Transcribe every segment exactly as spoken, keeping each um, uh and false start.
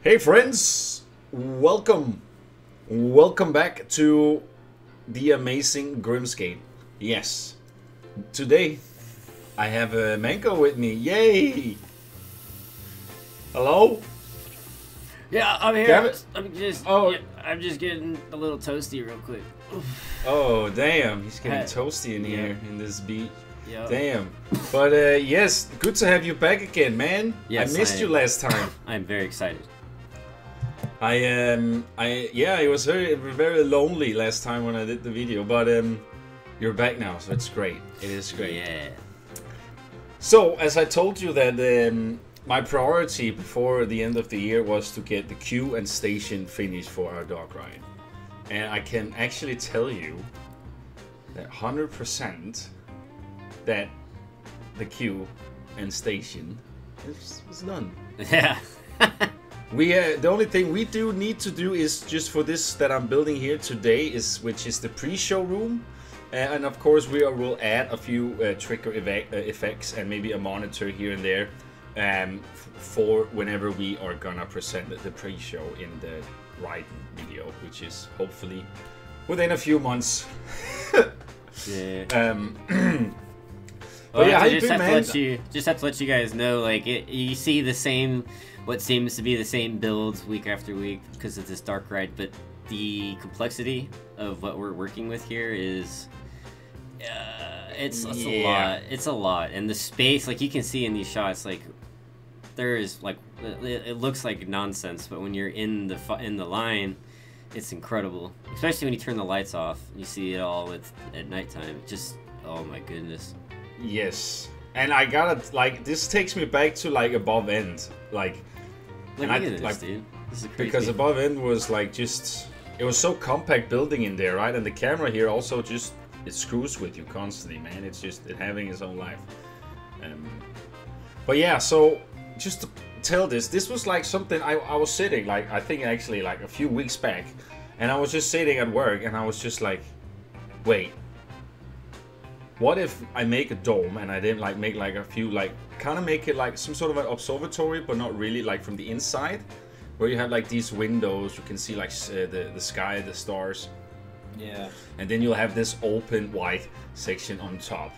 Hey friends, welcome, welcome back to the amazing Grimsgate. Yes, today I have a Mango with me. Yay! Hello? Yeah, I'm here. Gavin? I'm just, oh, yeah, I'm just getting a little toasty real quick. Oh damn, he's getting toasty in here yeah. in this beat. Yep. Damn, but uh, yes, good to have you back again, man. Yes, I missed I you last time. I'm very excited. I um I yeah I was very very lonely last time when I did the video, but um you're back now, so it's great. It is great. Yeah. So as I told you that um, my priority before the end of the year was to get the queue and station finished for our dog ride, and I can actually tell you that one hundred percent that the queue and station is, is done. Yeah. We uh, the only thing we do need to do is just for this that I'm building here today is which is the pre-show room, uh, and of course we are, will add a few uh, trigger uh, effects and maybe a monitor here and there, um, for whenever we are gonna present the pre-show in the ride video, which is hopefully within a few months. Yeah. Um. Well, yeah, I just have, to let you, just have to let you guys know, like, it, you see the same, what seems to be the same builds week after week because of this dark ride, but the complexity of what we're working with here is, uh, it's, it's yeah. a lot, it's a lot, and the space, like, you can see in these shots, like, there is, like, it, it looks like nonsense, but when you're in the, in the line, it's incredible, especially when you turn the lights off, you see it all with, at nighttime, just, oh my goodness. Yes, and I gotta, like, this takes me back to, like, above end, like, and I, this, like dude. This is because thing. Above end was, like, just, it was so compact building in there, right? And the camera here also just, it screws with you constantly, man. It's just it having its own life. Um, but yeah, so just to tell this, this was like something I, I was sitting, like, I think actually like a few weeks back, and I was just sitting at work and I was just like, wait. What if I make a dome and I didn't like make like a few like kind of make it like some sort of an observatory, but not really, like from the inside, where you have like these windows, you can see like uh, the the sky, the stars. Yeah. And then you'll have this open white section on top.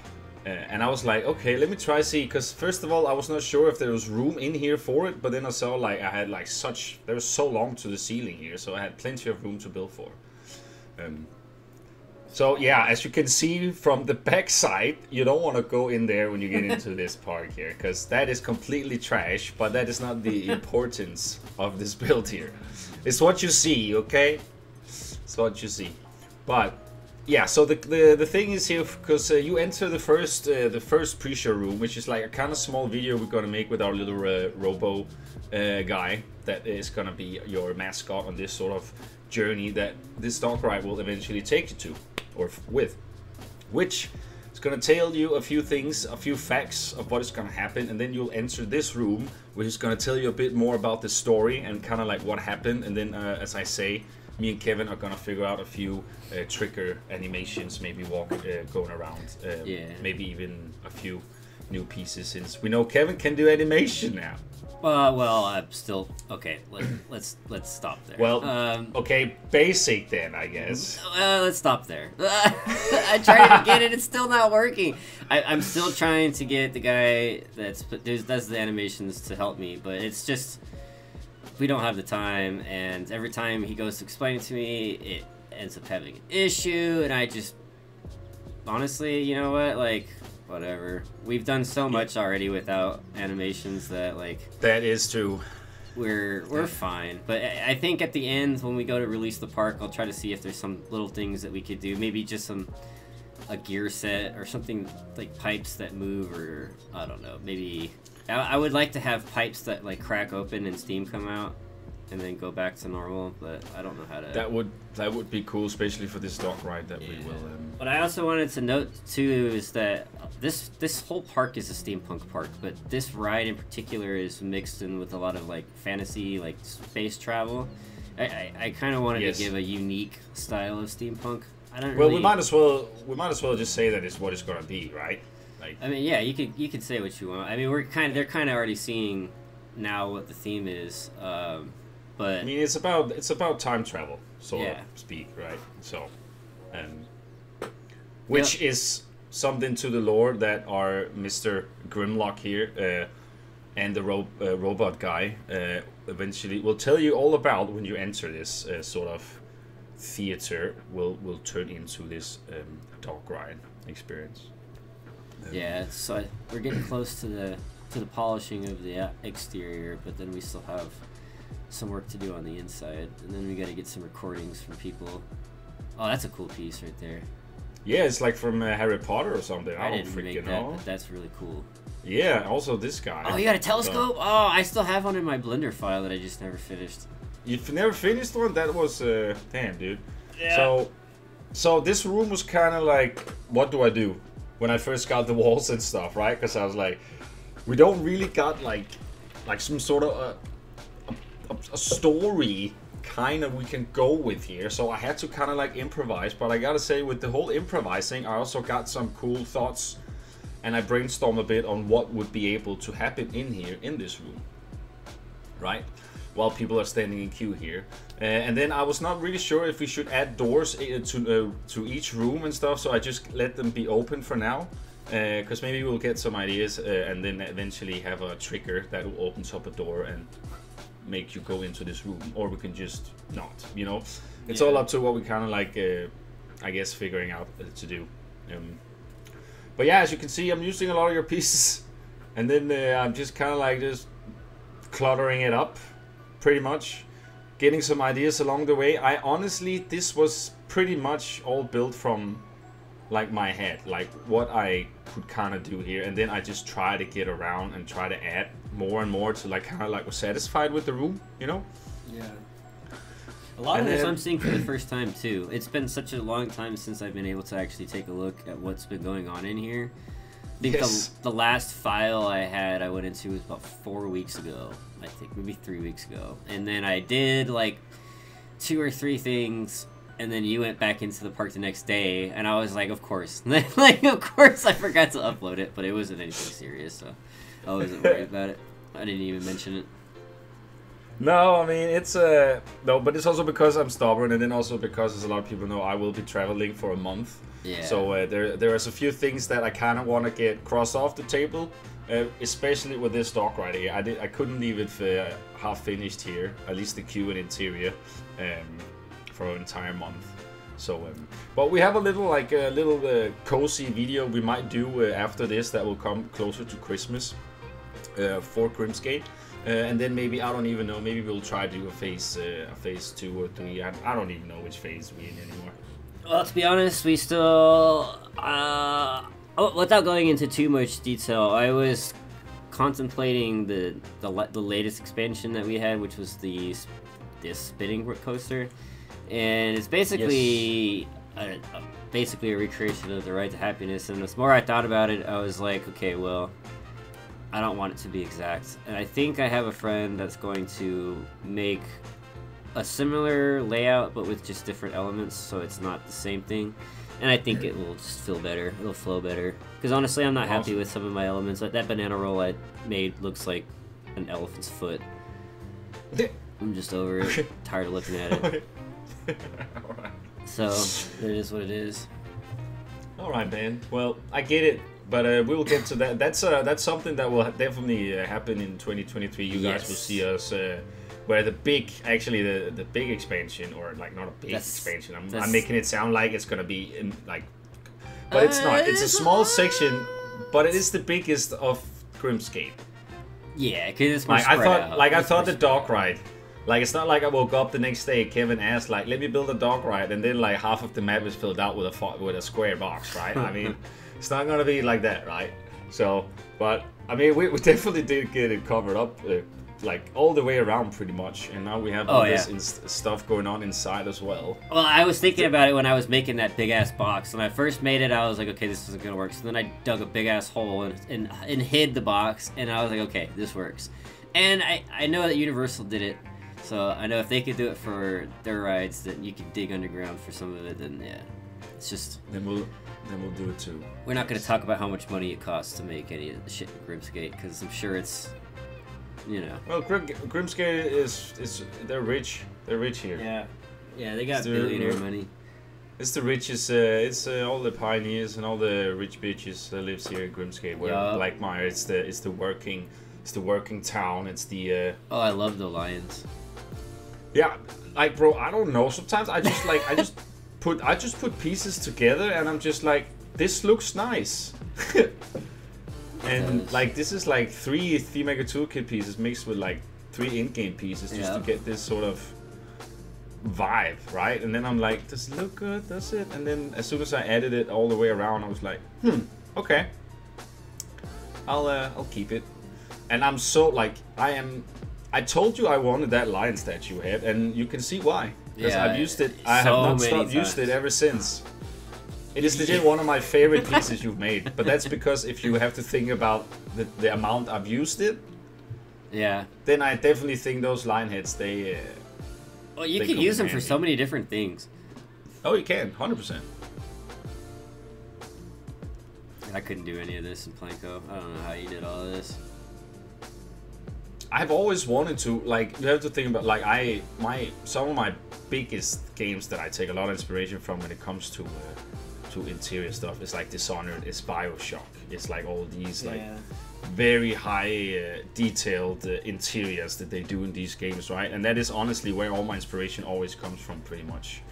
Uh, and I was like, okay, let me try see, because first of all, I was not sure if there was room in here for it, but then I saw like I had like such there was so long to the ceiling here, so I had plenty of room to build for. Um, So yeah, as you can see from the back side, you don't want to go in there when you get into this park here, because that is completely trash, but that is not the importance of this build here. It's what you see, okay? It's what you see. But yeah, so the the, the thing is here, because uh, you enter the first uh, the first pre-show room, which is like a kind of small video we're gonna make with our little uh, robo uh, guy that is gonna be your mascot on this sort of journey that this dog ride will eventually take you to. Or with, which it's gonna tell you a few things, a few facts of what is gonna happen, and then you'll enter this room, which is gonna tell you a bit more about the story and kind of like what happened. And then, uh, as I say, me and Kevin are gonna figure out a few uh, trigger animations, maybe walk, uh, going around, um, yeah. maybe even a few new pieces since we know Kevin can do animation now. Uh, well, I'm still okay. Let, let's let's stop there. Well, um, okay, basic then, I guess. Uh, let's stop there. I tried to get it; it's still not working. I, I'm still trying to get the guy that's does the animations to help me, but it's just we don't have the time. And every time he goes to explain it to me, it ends up having an issue, and I just honestly, you know what, like. Whatever. We've done so much already without animations that like that is true. We're we're fine. But I think at the end when we go to release the park, I'll try to see if there's some little things that we could do. Maybe just some a gear set or something like pipes that move or I don't know. Maybe I, I would like to have pipes that like crack open and steam come out and then go back to normal, but I don't know how to. That would that would be cool, especially for this dog ride that yeah. we will. Um... But I also wanted to note too is that this this whole park is a steampunk park, but this ride in particular is mixed in with a lot of like fantasy, like space travel. I I, I kind of wanted yes. to give a unique style of steampunk. I don't. Well, really... we might as well we might as well just say that is what it's gonna be, right? Like. I mean, yeah, you could you could say what you want. I mean, we're kind of they're kind of already seeing now what the theme is. Um, But I mean, it's about it's about time travel, so to yeah. speak, right? So, and um, which yeah. is something to the lore that our Mister Grimlock here uh, and the ro uh, robot guy uh, eventually will tell you all about when you enter this uh, sort of theater. Will will turn into this um, dog ride experience. Um, yeah, so I, we're getting close to the to the polishing of the exterior, but then we still have some work to do on the inside, and then we got to get some recordings from people. Oh, that's a cool piece right there. Yeah, it's like from uh, Harry Potter or something. I, I don't freaking make that, know. But that's really cool. Yeah, also this guy. Oh, you got a telescope? So, oh, I still have one in my Blender file that I just never finished. You never finished one? That was uh, damn, dude. Yeah. So, so this room was kind of like, what do I do when I first got the walls and stuff, right? Because I was like, we don't really got like, like some sort of a, a, a story kind of we can go with here. So I had to kind of like improvise, but I gotta say with the whole improvising, I also got some cool thoughts, and I brainstormed a bit on what would be able to happen in here in this room, right? While people are standing in queue here, uh, and then I was not really sure if we should add doors uh, to uh, to each room and stuff. So I just let them be open for now, because uh, maybe we'll get some ideas uh, and then eventually have a trigger that will open up a door and make you go into this room, or we can just not, you know. It's yeah. all up to what we kind of like, uh, I guess, figuring out uh, to do. Um, but yeah, as you can see, I'm using a lot of your pieces, and then uh, I'm just kind of like just cluttering it up, pretty much, getting some ideas along the way. I honestly, this was pretty much all built from like my head, like what I could kind of do here, and then I just try to get around and try to add more and more to like kind of like was satisfied with the room, you know? Yeah. A lot and of this I'm seeing for the first time too. It's been such a long time since I've been able to actually take a look at what's been going on in here. I think yes. the, the last file I had I went into was about four weeks ago, I think, maybe three weeks ago. And then I did like two or three things, and then you went back into the park the next day, and I was like, of course. Like, of course I forgot to upload it, but it wasn't anything serious, so I wasn't worried about it. I didn't even mention it. No, I mean, it's uh, no, but it's also because I'm stubborn, and then also because, as a lot of people know, I will be traveling for a month. Yeah. So uh, there, there is a few things that I kind of want to get crossed off the table, uh, especially with this dock right here. I did, I couldn't leave it uh, half finished here. At least the queue and interior, um, for an entire month. So, um, but we have a little like a little uh, cozy video we might do uh, after this that will come closer to Christmas uh, for Grimsgate. Uh, and then maybe, I don't even know, maybe we'll try to do a phase, uh, a phase two or three. I, I don't even know which phase we're in anymore. Well, to be honest, we still, uh, oh, without going into too much detail, I was contemplating the, the the latest expansion that we had, which was the this spinning coaster, and it's basically yes. a, a, basically a recreation of the Ride to Happiness. And the more I thought about it, I was like, okay, well, I don't want it to be exact, and I think I have a friend that's going to make a similar layout but with just different elements, so it's not the same thing, and I think it will just feel better, it'll flow better, because honestly I'm not awesome. happy with some of my elements. Like that banana roll I made looks like an elephant's foot. I'm just over it, tired of looking at it. Right. So it is what it is. Alright, man, well, I get it. But uh, we will get to that. That's uh, that's something that will definitely uh, happen in twenty twenty-three. You yes. guys will see us uh, where the big, actually the the big expansion, or like not a big that's, expansion. I'm, I'm making it sound like it's gonna be in, like, but it's uh, not. It's a small section, but it is the biggest of Grimsgate. Yeah, because it's more like spread I thought, out. like it's I thought the dog ride. Like, it's not like I woke up the next day, Kevin asked, like, let me build a dog ride, and then like half of the map is filled out with a with a square box, right? I mean. It's not gonna be like that, right? So, but I mean, we, we definitely did get it covered up, uh, like all the way around, pretty much. And now we have all oh, this yeah. stuff going on inside as well. Well, I was thinking about it when I was making that big ass box. When I first made it, I was like, okay, this isn't gonna work. So then I dug a big ass hole and and, and hid the box, and I was like, okay, this works. And I I know that Universal did it, so I know if they could do it for their rides, that you could dig underground for some of it. Then yeah, it's just then we'll. Then we'll do it too. We're not going to talk about how much money it costs to make any of the shit in Grimsgate, because I'm sure it's you know. Well, Grim, Grimsgate is is they're rich. They're rich here. Yeah, yeah, they got billionaire money. It's the richest. Uh, it's uh, all the pioneers and all the rich bitches that lives here in Grimsgate. Where yeah. Blackmire, it's the it's the working, it's the working town. It's the. Uh, oh, I love the lions. Yeah, like bro, I don't know. Sometimes I just like I just put I just put pieces together and I'm just like, this looks nice. And like this is like three Themaker Toolkit pieces mixed with like three in-game pieces just yeah. to get this sort of vibe, right? And then I'm like, does it look good? Does it? And then as soon as I added it all the way around, I was like, hmm, okay, I'll uh, I'll keep it. And I'm so like I am. I told you I wanted that lion statue head, and you can see why. Because yeah, I've used it. I so have not stopped used it ever since. It is legit one of my favorite pieces you've made, but that's because if you have to think about the, the amount I've used it, yeah, then I definitely think those lion heads, they... Uh, well, you they can use them handy. For so many different things. Oh, you can, one hundred percent. I couldn't do any of this in Planko. I don't know how you did all of this. I've always wanted to, like, you have to think about, like, I, my, some of my biggest games that I take a lot of inspiration from when it comes to, uh, to interior stuff is like Dishonored, it's Bioshock, it's like all these, like, yeah. very high uh, detailed uh, interiors that they do in these games, right? And that is honestly where all my inspiration always comes from, pretty much.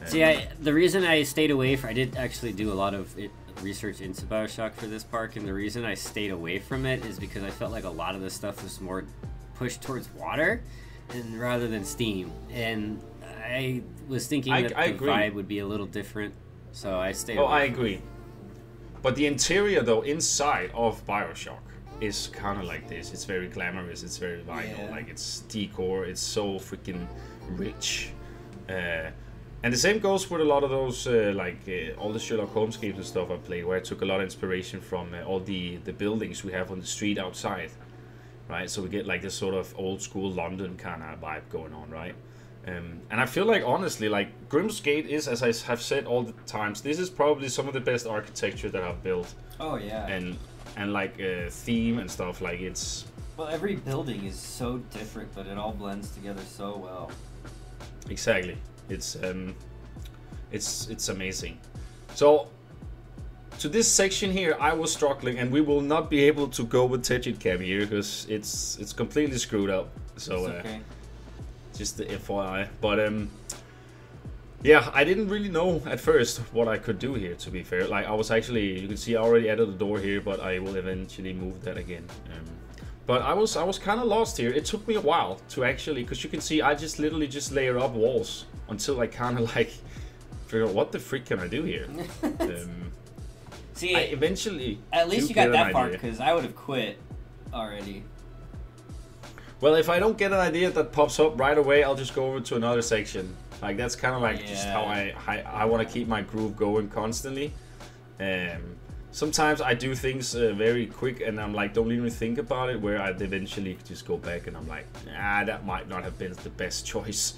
Um, See, I, the reason I stayed away from, I did actually do a lot of it, research into Bioshock for this park, and the reason I stayed away from it is because I felt like a lot of the stuff was more pushed towards water and rather than steam, and I was thinking I, that I the agree. vibe would be a little different, so I stayed away. Oh, I agree. But the interior, though, inside of Bioshock is kind of like this. It's very glamorous, it's very vital, yeah. like it's decor, it's so freaking rich. Uh, And the same goes with a lot of those, uh, like uh, all the Sherlock Homescapes and stuff I played, where I took a lot of inspiration from uh, all the, the buildings we have on the street outside, right? So we get like this sort of old school London kind of vibe going on, right? Um, and I feel like, honestly, like Grimsgate is, as I have said all the times, this is probably some of the best architecture that I've built. Oh, yeah. And, and like uh, theme and stuff, like it's... Well, every building is so different, but it all blends together so well. Exactly. It's um, it's it's amazing. So to this section here, I was struggling, and we will not be able to go with Tegid Cam here because it's it's completely screwed up. So it's okay. uh, just the F Y I. But um, yeah, I didn't really know at first what I could do here. To be fair, like I was actually, you can see I already added a door here, but I will eventually move that again. Um, But I was I was kind of lost here. It took me a while to actually, because you can see I just literally just layer up walls until I kind of like figure out what the freak can I do here. um, see, I eventually. At least you got that part, because I would have quit already. Well, if I don't get an idea that pops up right away, I'll just go over to another section. Like that's kind of like yeah. just how I I, I want to keep my groove going constantly. Um. Sometimes I do things uh, very quick and I'm like, don't even think about it, where I eventually just go back and I'm like, ah, that might not have been the best choice.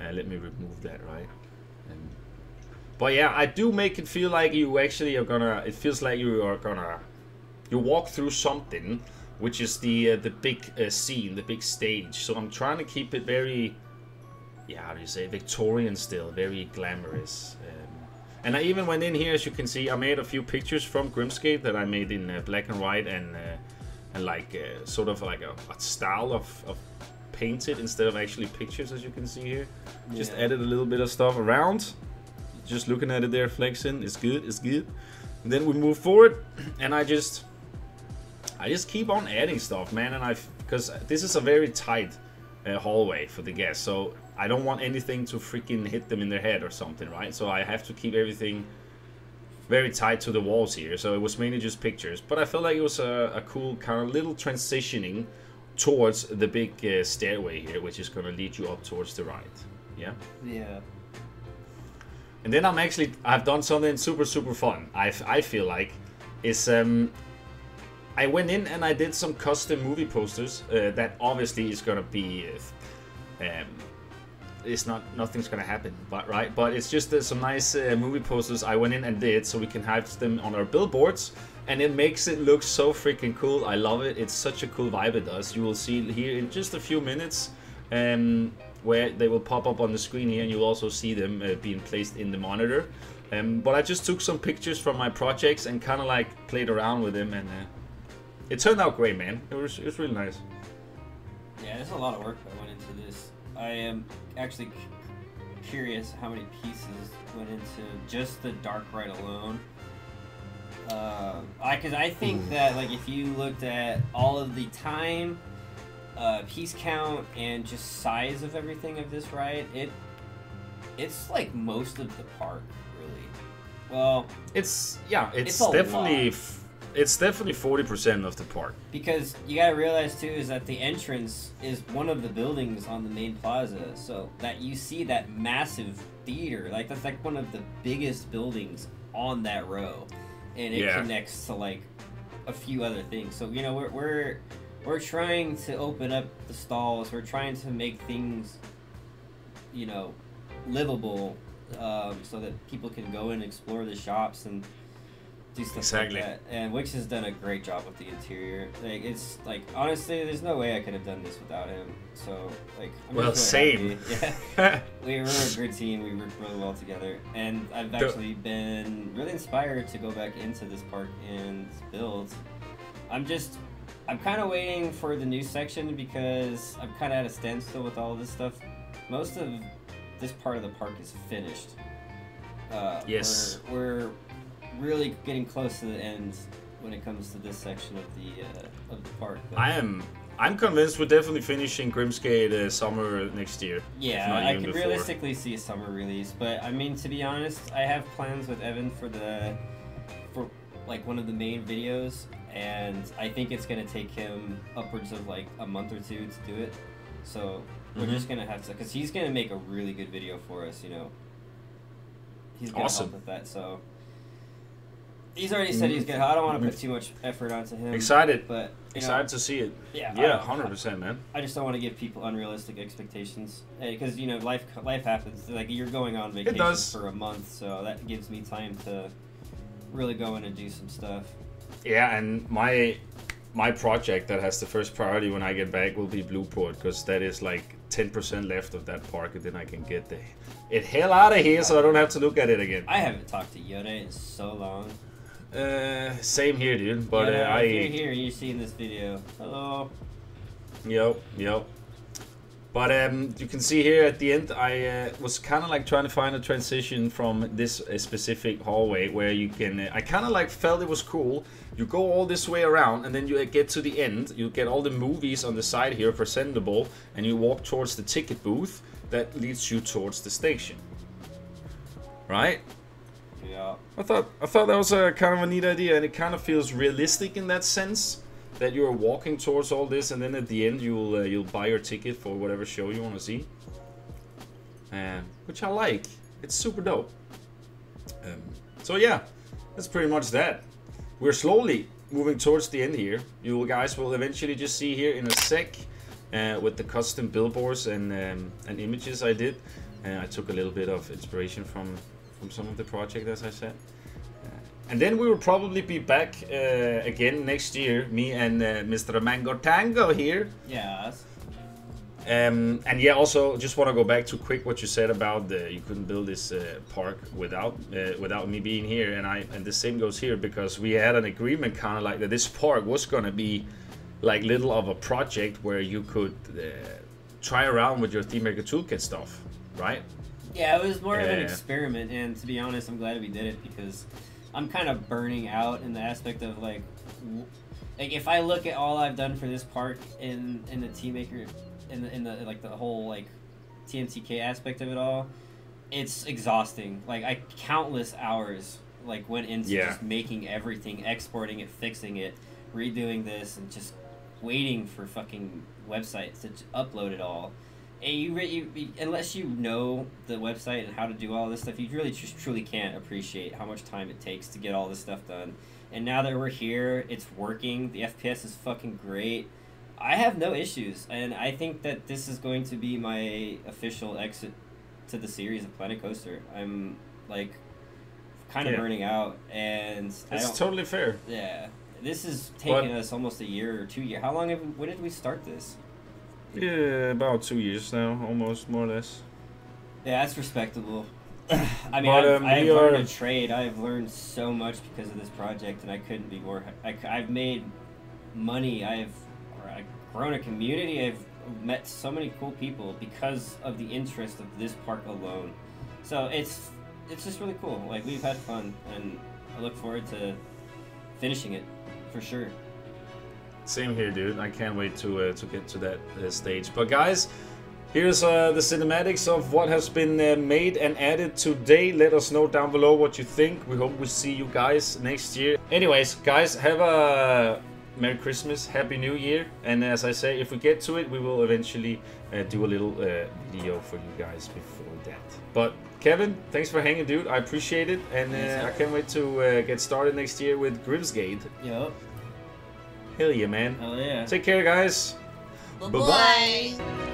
Uh, let me remove that, right? And, but yeah, I do make it feel like you actually are gonna, it feels like you are gonna, you walk through something, which is the, uh, the big uh, scene, the big stage. So I'm trying to keep it very, yeah, how do you say, Victorian still, very glamorous. Uh, And I even went in here, as you can see, I made a few pictures from Grimsgate that I made in uh, black and white and, uh, and like uh, sort of like a, a style of, of painted instead of actually pictures, as you can see here. Yeah. Just added a little bit of stuff around. Just looking at it there, flexing. It's good, it's good. And then we move forward and I just, I just keep on adding stuff, man. And I, because this is a very tight uh, hallway for the guests. So I don't want anything to freaking hit them in their head or something, right? So I have to keep everything very tight to the walls here. So it was mainly just pictures, but I felt like it was a, a cool kind of little transitioning towards the big uh, stairway here, which is going to lead you up towards the right. Yeah. Yeah. And then I'm actually, I've done something super, super fun. I've, I feel like is um, I went in and I did some custom movie posters uh, that obviously is going to be uh, um, it's not nothing's gonna happen, but right. But it's just uh, some nice uh, movie posters I went in and did, so we can have them on our billboards, and it makes it look so freaking cool. I love it. It's such a cool vibe it does. You will see here in just a few minutes, um, where they will pop up on the screen here, and you'll also see them uh, being placed in the monitor. Um, but I just took some pictures from my projects and kind of like played around with them, and uh, it turned out great, man. It was it was really nice. Yeah, there's a lot of work that went into this. I am actually c curious how many pieces went into just the dark ride alone. Uh, I, cause I think mm. that like if you looked at all of the time, uh, piece count, and just size of everything of this ride, it it's like most of the park, really. Well, it's yeah, it's, it's definitely. F It's definitely forty percent of the park. Because you gotta realize too is that the entrance is one of the buildings on the main plaza, so that you see that massive theater, like that's like one of the biggest buildings on that row, and it yeah. connects to like a few other things. So you know we're we're we're trying to open up the stalls. We're trying to make things, you know, livable, um, so that people can go and explore the shops and. Do stuff exactly. like that. And Wix has done a great job with the interior. Like it's like honestly, there's no way I could have done this without him. So like, I'm well, really same. Happy. Yeah, we were a good team. We worked really well together, and I've actually been really inspired to go back into this park and build. I'm just, I'm kind of waiting for the new section because I'm kind of at a standstill with all of this stuff. Most of this part of the park is finished. Uh, yes. We're. we're really getting close to the end when it comes to this section of the uh, of the park. But I am I'm convinced we're definitely finishing Grimsgate uh, summer next year. Yeah, I could realistically see a summer release, but I mean to be honest, I have plans with Evan for the for like one of the main videos, and I think it's gonna take him upwards of like a month or two to do it. So we're mm-hmm. just gonna have to, because he's gonna make a really good video for us. You know, he's gonna awesome. help with that. So. He's already said he's good. I don't want to put too much effort onto him. Excited, but excited know, to see it. Yeah, yeah, hundred percent, man. I just don't want to give people unrealistic expectations because you know life life happens. Like you're going on vacation for a month, so that gives me time to really go in and do some stuff. Yeah, and my my project that has the first priority when I get back will be Blueport, because that is like ten percent left of that park, and then I can get the it hell out of here, so I don't have to look at it again. I haven't talked to Yoda in so long. Uh, same here, dude. But yeah, uh, I. You're here. You're seeing this video. Hello. Yo, yo. But um, you can see here at the end, I uh, was kind of like trying to find a transition from this uh, specific hallway where you can. Uh, I kind of like felt it was cool. You go all this way around, and then you get to the end. You get all the movies on the side here, presentable, and you walk towards the ticket booth that leads you towards the station. Right. Yeah. I thought I thought that was a kind of a neat idea, and it kind of feels realistic in that sense that you're walking towards all this, and then at the end you'll uh, you'll buy your ticket for whatever show you want to see, and uh, which I like. It's super dope. Um, so yeah, that's pretty much that. We're slowly moving towards the end here. You guys will eventually just see here in a sec uh, with the custom billboards and um, and images I did. And uh, I took a little bit of inspiration from. From some of the project, as I said, uh, and then we will probably be back uh, again next year. Me and uh, Mister MangoTango here. Yes. Um, and yeah, also just want to go back to quick what you said about the you couldn't build this uh, park without uh, without me being here, and I and the same goes here because we had an agreement kind of like that this park was gonna be like little of a project where you could uh, try around with your Theme Maker Toolkit stuff, right? Yeah, it was more yeah. of an experiment, and to be honest, I'm glad we did it because I'm kind of burning out in the aspect of like, like if I look at all I've done for this park in in the Theme Maker, in the in the like the whole like T M T K aspect of it all, it's exhausting. Like I countless hours like went into yeah. just making everything, exporting it, fixing it, redoing this, and just waiting for fucking websites to upload it all. And you, you, unless you know the website and how to do all this stuff, you really just truly can't appreciate how much time it takes to get all this stuff done. And now that we're here, it's working. The F P S is fucking great. I have no issues, and I think that this is going to be my official exit to the series of Planet Coaster. I'm like kind of yeah. burning out, and it's totally fair. Yeah, this is taking but, us almost a year or two years. How long have? When did we start this? Yeah, about two years now, almost more or less. Yeah, that's respectable. I mean, but, um, I've, I've learned are... a trade. I've learned so much because of this project, and I couldn't be more. I, I've made money. I've, I've grown a community. I've met so many cool people because of the interest of this park alone. So it's it's just really cool. Like, we've had fun, and I look forward to finishing it for sure. Same here, dude. I can't wait to uh, to get to that uh, stage. But guys, here's uh, the cinematics of what has been uh, made and added today. Let us know down below what you think. We hope we see you guys next year. Anyways, guys, have a Merry Christmas, Happy New Year, and as I say, if we get to it, we will eventually uh, do a little uh, video for you guys before that. But Kevin, thanks for hanging, dude. I appreciate it, and uh, I can't wait to uh, get started next year with Grimsgate. Yep. Hell yeah, man. Hell yeah. Take care, guys. Bye-bye.